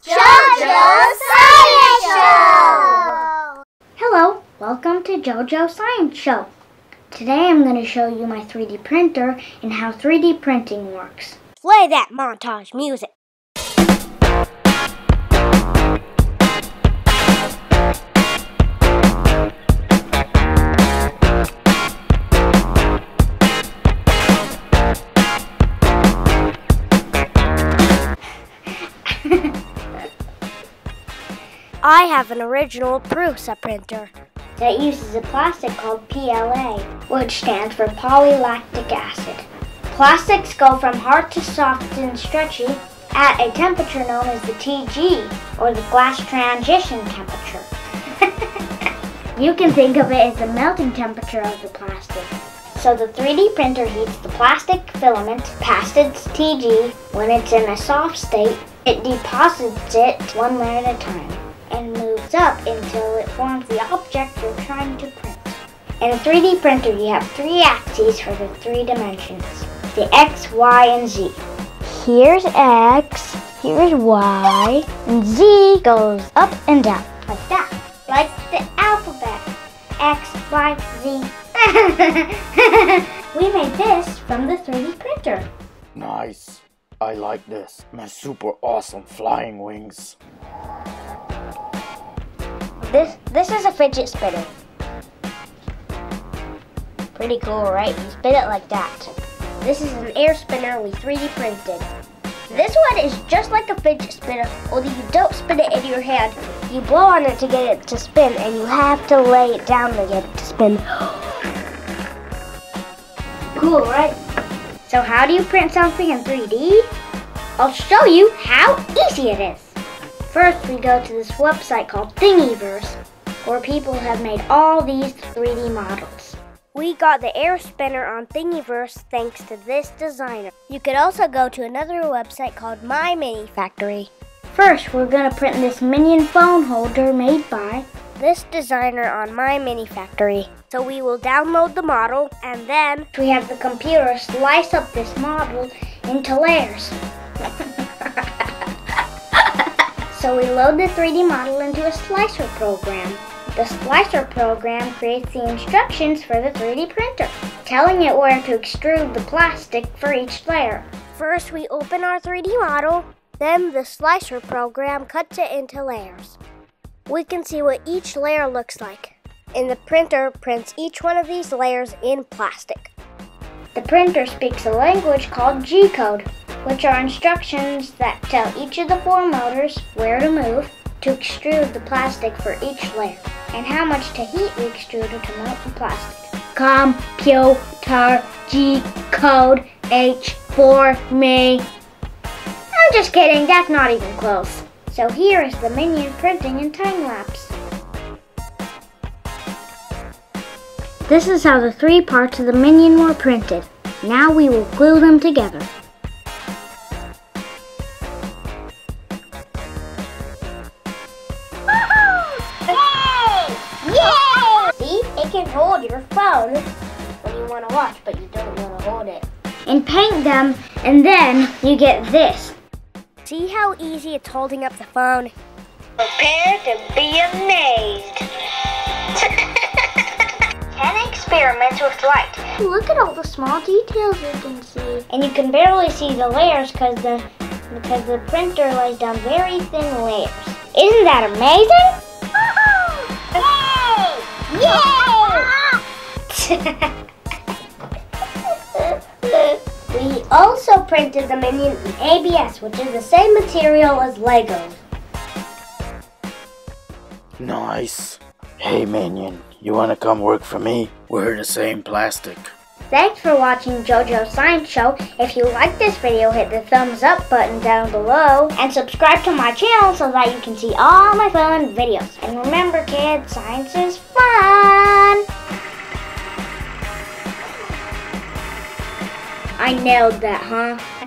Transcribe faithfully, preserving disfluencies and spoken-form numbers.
JoJo Science Show! Hello, welcome to JoJo Science Show. Today I'm going to show you my three D printer and how three D printing works. Play that montage music. I have an original Prusa printer that uses a plastic called P L A, which stands for polylactic acid. Plastics go from hard to soft and stretchy at a temperature known as the T G, or the glass transition temperature. You can think of it as the melting temperature of the plastic. So the three D printer heats the plastic filament past its T G. When it's in a soft state, it deposits it one layer at a time and moves up until it forms the object you're trying to print. In a three D printer, you have three axes for the three dimensions, the X, Y, and Z. Here's X, here's Y, and Z goes up and down, like that, like the alphabet. X, Y, Z. We made this from the three D printer. Nice. I like this. My super awesome flying wings. This this is a fidget spinner. Pretty cool, right? You spin it like that. This is an air spinner we three D printed. This one is just like a fidget spinner, only you don't spin it in your hand. You blow on it to get it to spin, and you have to lay it down to get it to spin. Cool, right? So how do you print something in three D? I'll show you how easy it is. First, we go to this website called Thingiverse, where people have made all these three D models. We got the air spinner on Thingiverse thanks to this designer. You could also go to another website called MyMiniFactory. First, we're going to print this Minion phone holder made by this designer on MyMiniFactory. So we will download the model, and then we have the computer slice up this model into layers. So we load the three D model into a slicer program. The slicer program creates the instructions for the three D printer, telling it where to extrude the plastic for each layer. First, we open our three D model, then the slicer program cuts it into layers. We can see what each layer looks like, and the printer prints each one of these layers in plastic. The printer speaks a language called G code, which are instructions that tell each of the four motors where to move to extrude the plastic for each layer, and how much to heat the extruder to melt the plastic. Computer, G code, H for me. I'm just kidding, that's not even close. So here is the Minion printing in time-lapse. This is how the three parts of the Minion were printed. Now we will glue them together. Hold your phone when you want to watch, but you don't want to hold it. And paint them, and then you get this. See how easy it's holding up the phone? Prepare to be amazed. ten experiments with light. Look at all the small details you can see. And you can barely see the layers because the, because the printer lays down very thin layers. Isn't that amazing? Yay! We also printed the Minion in A B S, which is the same material as Lego. Nice. Hey Minion, you wanna come work for me? We're the same plastic. Thanks for watching JoJo Science Show. If you like this video, hit the thumbs up button down below and subscribe to my channel so that you can see all my fun videos. And remember kids, science is fun! I nailed that, huh?